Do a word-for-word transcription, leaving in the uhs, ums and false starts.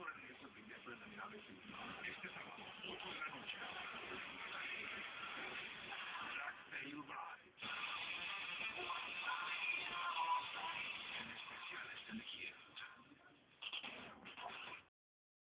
want to do something different. I mean, obviously,